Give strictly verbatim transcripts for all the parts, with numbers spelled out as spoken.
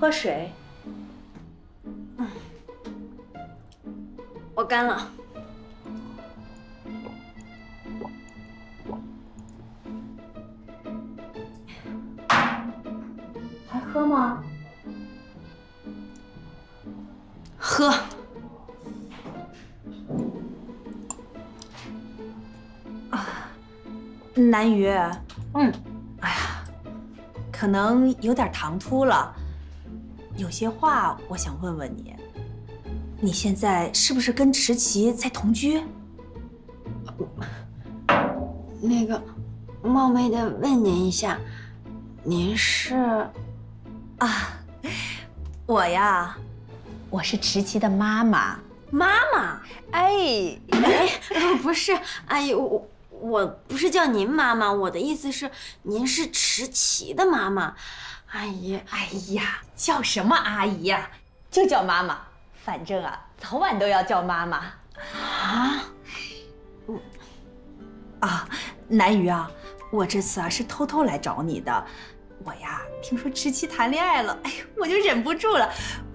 喝水，嗯，我干了。还喝吗？喝。啊，南鱼，嗯，哎呀，可能有点唐突了。 有些话我想问问你，你现在是不是跟迟琪在同居？那个，冒昧的问您一下，您是？啊，我呀，我是迟琪的妈妈。妈妈？哎哎，不是，阿姨，我我不是叫您妈妈，我的意思是，您是迟琪的妈妈。 阿姨，哎呀，叫什么阿姨呀？就叫妈妈，反正啊，早晚都要叫妈妈。啊，嗯，啊，南鱼啊，我这次啊是偷偷来找你的。我呀，听说迟琪谈恋爱了，哎，我就忍不住了，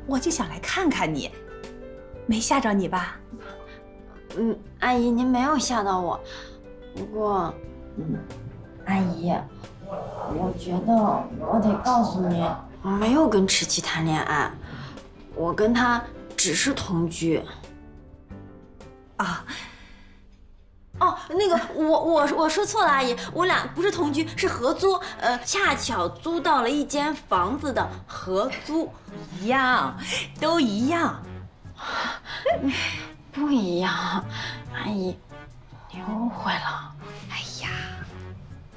我就想来看看你，没吓着你吧？嗯，阿姨您没有吓到我，不过，嗯，阿姨。 我觉得我得告诉你，我没有跟迟琪谈恋爱，我跟他只是同居。啊，哦，那个，我我我说错了，阿姨，我俩不是同居，是合租，呃，恰巧租到了一间房子的合租，一样，都一样，不一样，阿姨，你误会了。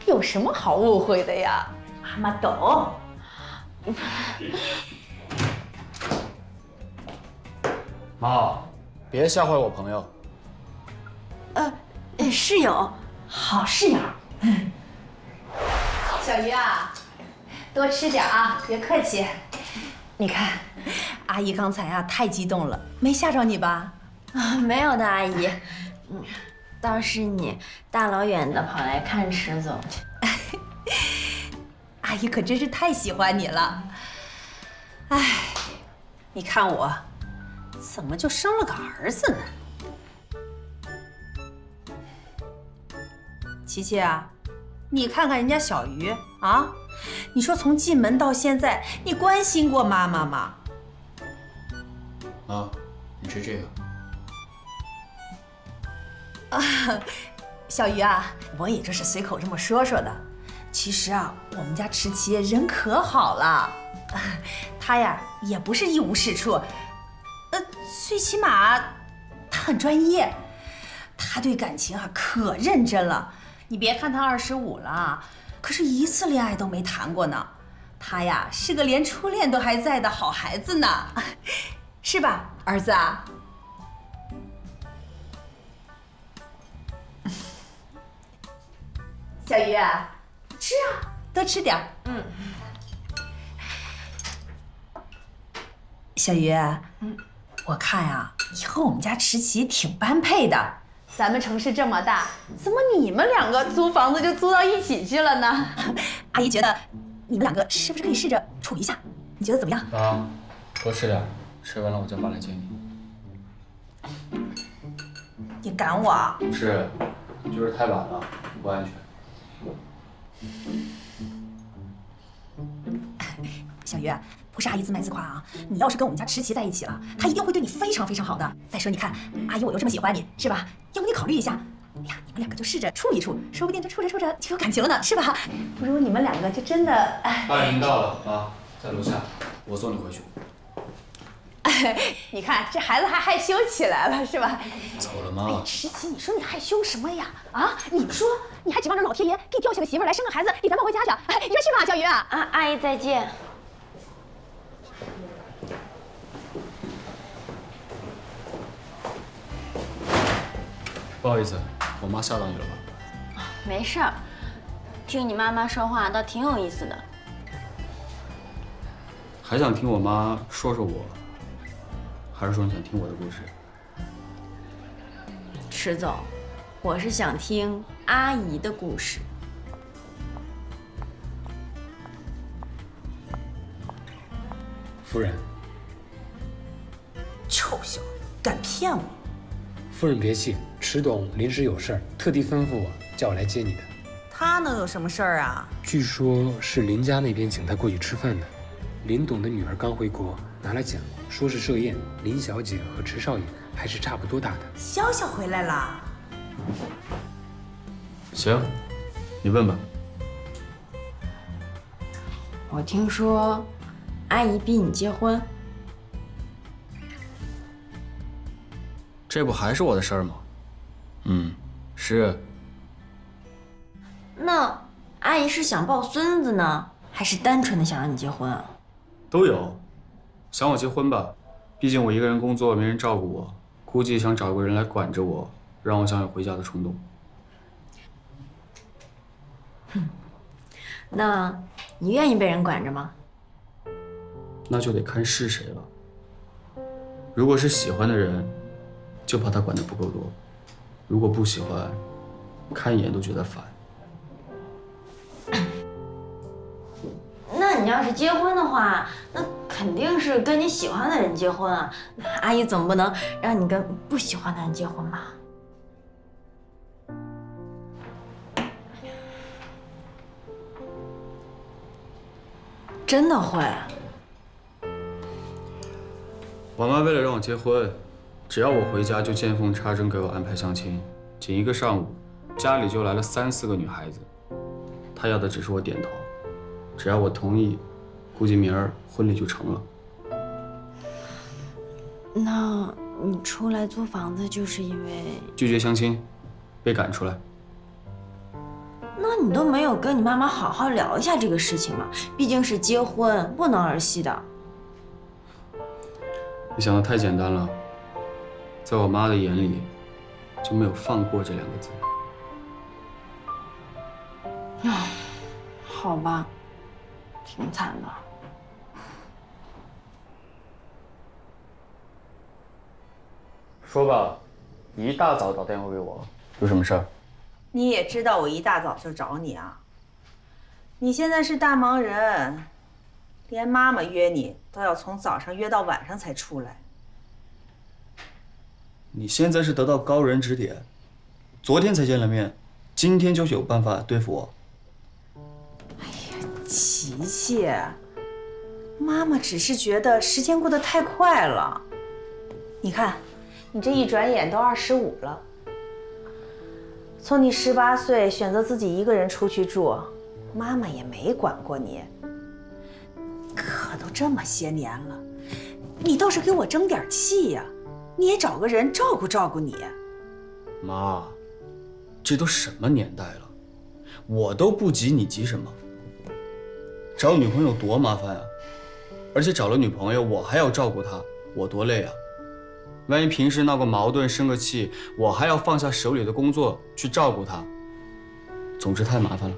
有什么好误会的呀？妈妈懂。妈，别吓坏我朋友。呃，室友，好室友。小鱼啊，多吃点啊，别客气。你看，阿姨刚才啊太激动了，没吓着你吧？啊，没有的，阿姨。嗯。 倒是你大老远的跑来看迟总，阿姨可真是太喜欢你了。哎，你看我怎么就生了个儿子呢？琪琪啊，你看看人家小鱼啊，你说从进门到现在，你关心过妈妈吗？妈，你吃这个。 啊，小鱼啊，我也就是随口这么说说的。其实啊，我们家迟琪人可好了，他呀也不是一无是处，呃，最起码他很专业，他对感情啊可认真了。你别看他二十五了，可是一次恋爱都没谈过呢。他呀是个连初恋都还在的好孩子呢，是吧，儿子啊？ 小鱼啊，吃啊，多吃点儿。嗯，小鱼，嗯，我看呀、啊，你和我们家迟琪挺般配的。咱们城市这么大，怎么你们两个租房子就租到一起去了呢？阿姨觉得你们两个是不是可以试着处一下？你觉得怎么样？啊，多吃点，吃完了我叫爸来接你。你赶我？不是，就是太晚了，不安全。小鱼，不是阿姨自卖自夸啊，你要是跟我们家池琪在一起了，她一定会对你非常非常好的。再说，你看阿姨我又这么喜欢你，是吧？要不你考虑一下。 哎呀，你们两个就试着处一处，说不定这处着处着就有感情了呢，是吧？不如你们两个就真的……哎，爸已经到了啊，在楼下，我送你回去。哎，你看这孩子还害羞起来了，是吧？走了吗？哎，池琪，你说你害羞什么呀？啊，你说你还指望着老天爷给你调下个媳妇来生个孩子给咱抱回家去？哎，你说是吧，小鱼啊？啊，阿姨再见。 不好意思，我妈吓到你了吧？没事儿，听你妈妈说话倒挺有意思的。还想听我妈说说我，还是说你想听我的故事？迟总，我是想听阿姨的故事。夫人，臭小子，敢骗我！ 夫人别气，池董临时有事儿，特地吩咐我叫我来接你的。他能有什么事儿啊？据说是林家那边请他过去吃饭的。林董的女儿刚回国，拿来讲，说是设宴，林小姐和池少爷还是差不多大的。潇潇回来啦。行，你问吧。我听说，阿姨逼你结婚。 这不还是我的事儿吗？嗯，是。那阿姨是想抱孙子呢，还是单纯的想让你结婚啊？都有，想我结婚吧，毕竟我一个人工作，没人照顾我，估计想找个人来管着我，让我想有回家的冲动。哼，那你愿意被人管着吗？那就得看是谁了。如果是喜欢的人。 就怕他管得不够多，如果不喜欢，看一眼都觉得烦。那你要是结婚的话，那肯定是跟你喜欢的人结婚啊。阿姨总不能让你跟不喜欢的人结婚吧？真的会。我妈为了让我结婚。 只要我回家，就见缝插针给我安排相亲，仅一个上午，家里就来了三四个女孩子。她要的只是我点头，只要我同意，估计明儿婚礼就成了。那你出来租房子就是因为拒绝相亲，被赶出来？那你都没有跟你妈妈好好聊一下这个事情吗？毕竟是结婚，不能儿戏的。你想的太简单了。 在我妈的眼里，就没有放过这两个字。啊，好吧，挺惨的。说吧，你一大早打电话给我，有什么事儿？你也知道我一大早就找你啊。你现在是大忙人，连妈妈约你都要从早上约到晚上才出来。 你现在是得到高人指点，昨天才见了面，今天就是有办法对付我。哎呀，琪琪，妈妈只是觉得时间过得太快了。你看，你这一转眼都二十五了，从你十八岁选择自己一个人出去住，妈妈也没管过你。可都这么些年了，你倒是给我争点气呀！ 你也找个人照顾照顾你，妈，这都什么年代了，我都不急，你急什么？找女朋友多麻烦啊，而且找了女朋友，我还要照顾她，我多累啊！万一平时闹个矛盾、生个气，我还要放下手里的工作去照顾她，总之太麻烦了。